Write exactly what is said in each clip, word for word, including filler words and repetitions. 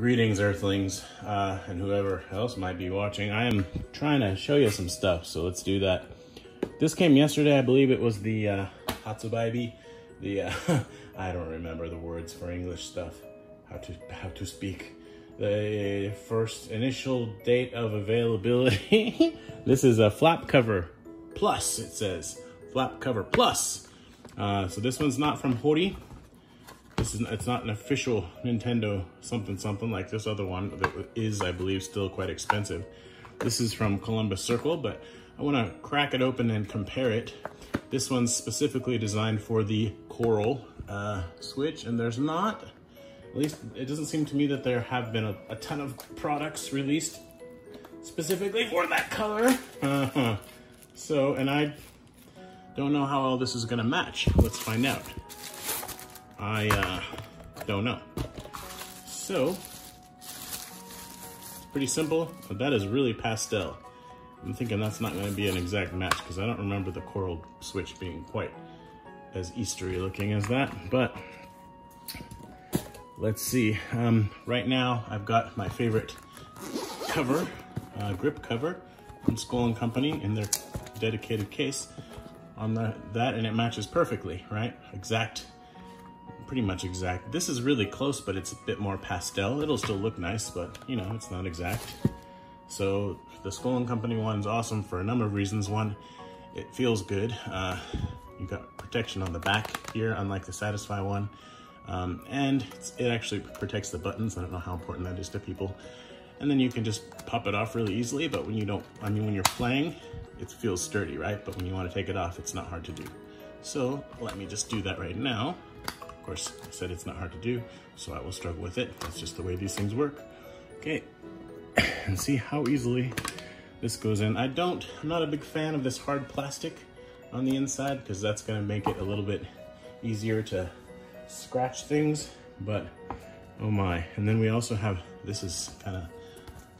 Greetings, Earthlings, uh, and whoever else might be watching. I am trying to show you some stuff, so let's do that. This came yesterday, I believe it was the uh, Hatsubaibi. The uh, I don't remember the words for English stuff. How to how to speak. The first initial date of availability. This is a Flap Cover Plus. It says Flap Cover Plus. Uh, so this one's not from Hori. This is, it's not an official Nintendo something something like this other one that is, I believe, still quite expensive. This is from Columbus Circle, but I want to crack it open and compare it. This one's specifically designed for the Coral uh, Switch, and there's not, at least it doesn't seem to me that there have been a, a ton of products released specifically for that color. Uh-huh. So, and I don't know how all this is going to match. Let's find out. I uh, don't know. So, it's pretty simple, but that is really pastel. I'm thinking that's not going to be an exact match because I don't remember the Coral Switch being quite as Eastery looking as that, but let's see. Um, right now, I've got my favorite cover, uh, grip cover from Skull and Company in their dedicated case on the, that, and it matches perfectly, right? Exact. Pretty much exact. This is really close, but it's a bit more pastel. It'll still look nice, but you know, it's not exact. So the Skull and Company one's awesome for a number of reasons. One, it feels good. Uh, you got protection on the back here, unlike the Satisfye one. Um, and it's, it actually protects the buttons. I don't know how important that is to people. And then you can just pop it off really easily, but when you don't, I mean, when you're playing, it feels sturdy, right? But when you want to take it off, it's not hard to do. So let me just do that right now. Of course, I said it's not hard to do, so I will struggle with it. That's just the way these things work. Okay, and see how easily this goes in. I don't, I'm not a big fan of this hard plastic on the inside because that's gonna make it a little bit easier to scratch things, but oh my. And then we also have, this is kind of,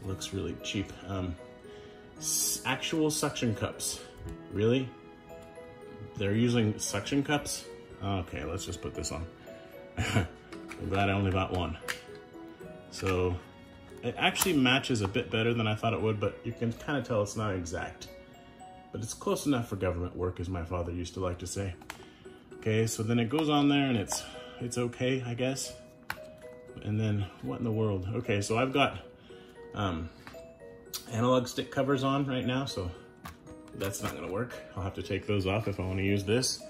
looks really cheap. Um, actual suction cups, really? They're using suction cups? Okay, let's just put this on. I'm glad I only bought one. So it actually matches a bit better than I thought it would, but you can kind of tell it's not exact. But it's close enough for government work, as my father used to like to say. Okay, so then it goes on there and it's it's okay, I guess. And then what in the world? Okay, so I've got um, analog stick covers on right now, so that's not gonna work. I'll have to take those off if I want to use this.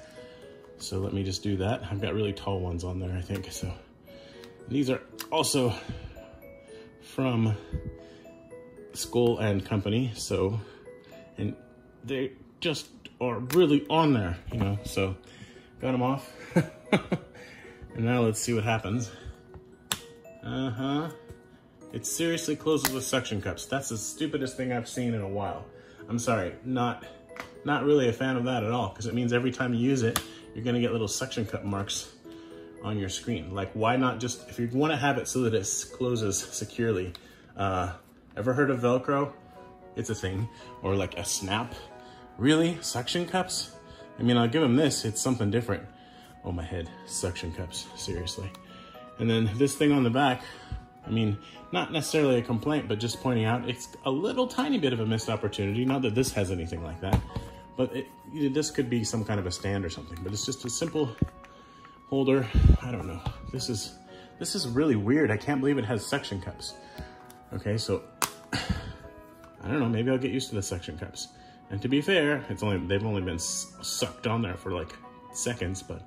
So let me just do that. I've got really tall ones on there, I think. So these are also from Skull and Company. So, and they just are really on there, you know, so got them off. And now let's see what happens. Uh-huh. It seriously closes with suction cups. That's the stupidest thing I've seen in a while. I'm sorry, not, not really a fan of that at all, because it means every time you use it, you're gonna get little suction cup marks on your screen. Like, why not just, if you wanna have it so that it closes securely. Uh, ever heard of Velcro? It's a thing. Or like a snap. Really? Suction cups? I mean, I'll give them this, it's something different. Oh my head, suction cups, seriously. And then this thing on the back, I mean, not necessarily a complaint, but just pointing out, it's a little tiny bit of a missed opportunity, not that this has anything like that. But it, this could be some kind of a stand or something, but it's just a simple holder. I don't know. This is, this is really weird. I can't believe it has suction cups. Okay, so I don't know. Maybe I'll get used to the suction cups. And to be fair, it's only, they've only been sucked on there for like seconds, but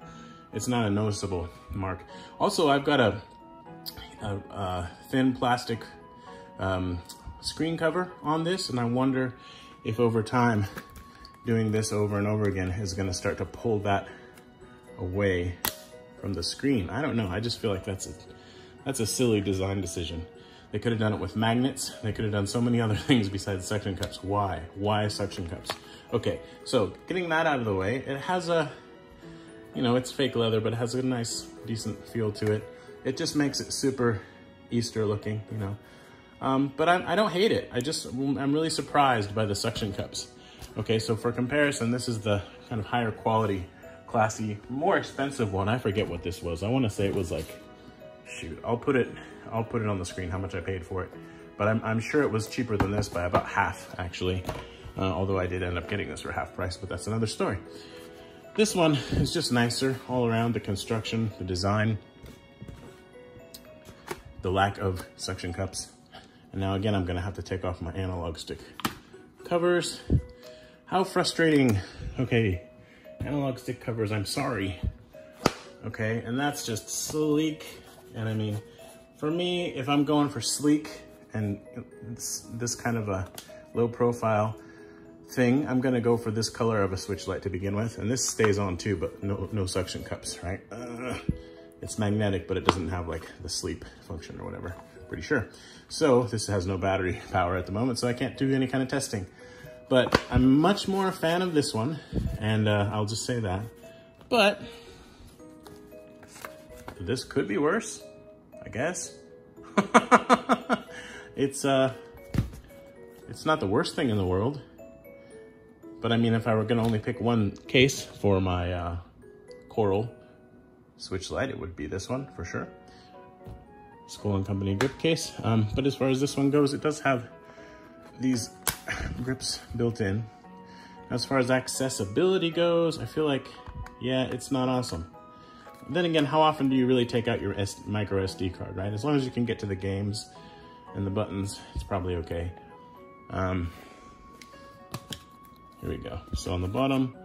it's not a noticeable mark. Also, I've got a, a, a thin plastic um, screen cover on this, and I wonder if over time, doing this over and over again is gonna start to pull that away from the screen. I don't know, I just feel like that's a, that's a silly design decision. They could have done it with magnets. They could have done so many other things besides suction cups. Why? Why suction cups? Okay, so getting that out of the way, it has a, you know, it's fake leather, but it has a nice, decent feel to it. It just makes it super Easter looking, you know. Um, but I, I don't hate it. I just, I'm really surprised by the suction cups. Okay, so for comparison, this is the kind of higher quality, classy, more expensive one. I forget what this was. I want to say it was like shoot, I'll put it, I'll put it on the screen how much I paid for it. But I'm, I'm sure it was cheaper than this by about half, actually. Uh, although I did end up getting this for half price, but that's another story. This one is just nicer all around, the construction, the design, the lack of suction cups. And now again, I'm gonna have to take off my analog stick covers. How frustrating. Okay, analog stick covers, I'm sorry. Okay, and that's just sleek. And I mean, for me, if I'm going for sleek and this kind of a low profile thing, I'm gonna go for this color of a Switch Lite to begin with. And this stays on too, but no, no suction cups, right? Uh, it's magnetic, but it doesn't have like the sleep function or whatever, pretty sure. So this has no battery power at the moment, so I can't do any kind of testing. But I'm much more a fan of this one, and uh, I'll just say that. But this could be worse, I guess. It's uh, it's not the worst thing in the world. But I mean, if I were gonna only pick one case for my uh, Coral Switch Lite, it would be this one for sure. School and Company grip case. Um, but as far as this one goes, it does have these grips built in. As far as accessibility goes, I feel like, yeah, it's not awesome. Then again, how often do you really take out your micro S D card, right? As long as you can get to the games and the buttons, it's probably okay. Um, Here we go. So on the bottom,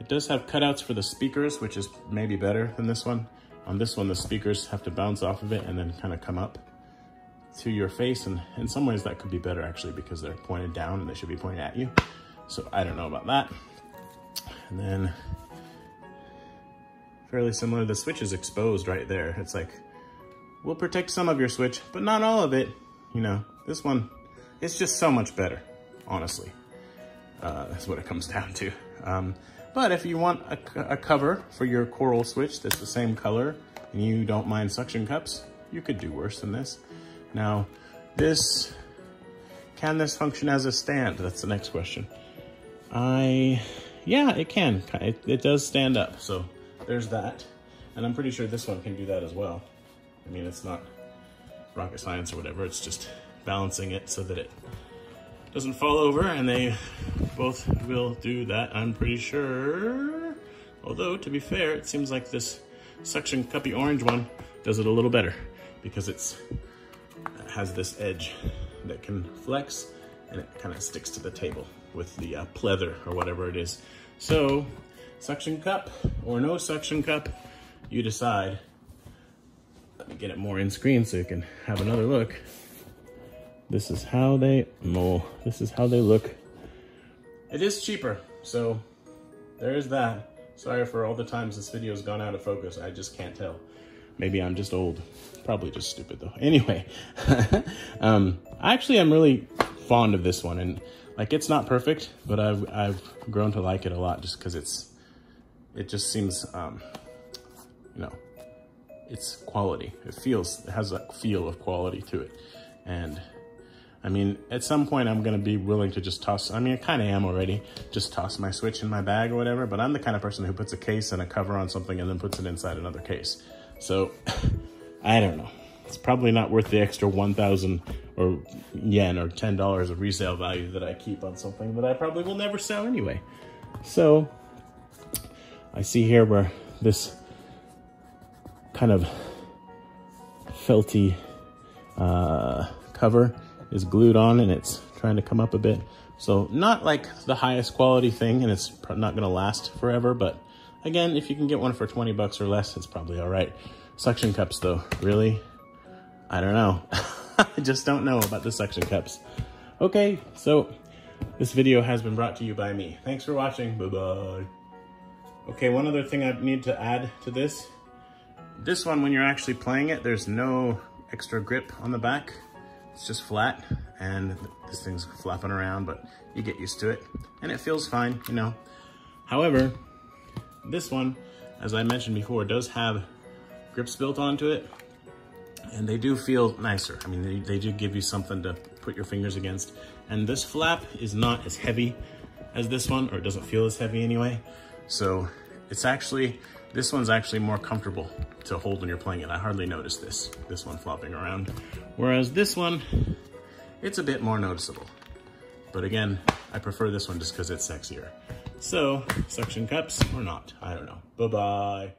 it does have cutouts for the speakers, which is maybe better than this one. On this one, the speakers have to bounce off of it and then kind of come up to your face. And in some ways that could be better actually, because they're pointed down and they should be pointed at you. So I don't know about that. And then fairly similar, the Switch is exposed right there. It's like, we'll protect some of your Switch, but not all of it. You know, this one, it's just so much better, honestly. Uh, that's what it comes down to. Um, but if you want a, a cover for your Coral Switch that's the same color and you don't mind suction cups, you could do worse than this. Now, this, can this function as a stand? That's the next question. I, yeah, it can. It, it does stand up, so there's that. And I'm pretty sure this one can do that as well. I mean, it's not rocket science or whatever. It's just balancing it so that it doesn't fall over, and they both will do that, I'm pretty sure. Although, to be fair, it seems like this suction cuppy orange one does it a little better because it's, it has this edge that can flex and it kind of sticks to the table with the uh, pleather or whatever it is. So, suction cup or no suction cup, you decide. Let me get it more in screen so you can have another look. This is how they mold. This is how they look. It is cheaper, so there is that. Sorry for all the times this video has gone out of focus. I just can't tell. Maybe I'm just old. Probably just stupid, though. Anyway, um, actually, I'm really fond of this one. And, like, it's not perfect, but I've, I've grown to like it a lot just because it's, it just seems, um, you know, it's quality. It feels, it has a feel of quality to it. And I mean, at some point I'm going to be willing to just toss, I mean, I kind of am already, just toss my Switch in my bag or whatever, but I'm the kind of person who puts a case and a cover on something and then puts it inside another case. So, I don't know. It's probably not worth the extra one thousand or yen or ten dollars of resale value that I keep on something that I probably will never sell anyway. So, I see here where this kind of felty uh, cover is glued on and it's trying to come up a bit. So not like the highest quality thing, and it's not gonna last forever, but again, if you can get one for twenty bucks or less, it's probably all right. Suction cups though, really? I don't know. I just don't know about the suction cups. Okay, so this video has been brought to you by me. Thanks for watching, bye-bye. Okay, one other thing I need to add to this. This one, when you're actually playing it, there's no extra grip on the back. It's just flat, and this thing's flapping around, but you get used to it, and it feels fine, you know. However, this one, as I mentioned before, does have grips built onto it, and they do feel nicer. I mean, they, they do give you something to put your fingers against, and this flap is not as heavy as this one, or it doesn't feel as heavy anyway, so It's actually, this one's actually more comfortable to hold when you're playing it. I hardly noticed this, this one flopping around. Whereas this one, it's a bit more noticeable. But again, I prefer this one just because it's sexier. So, suction cups or not, I don't know. Bye-bye.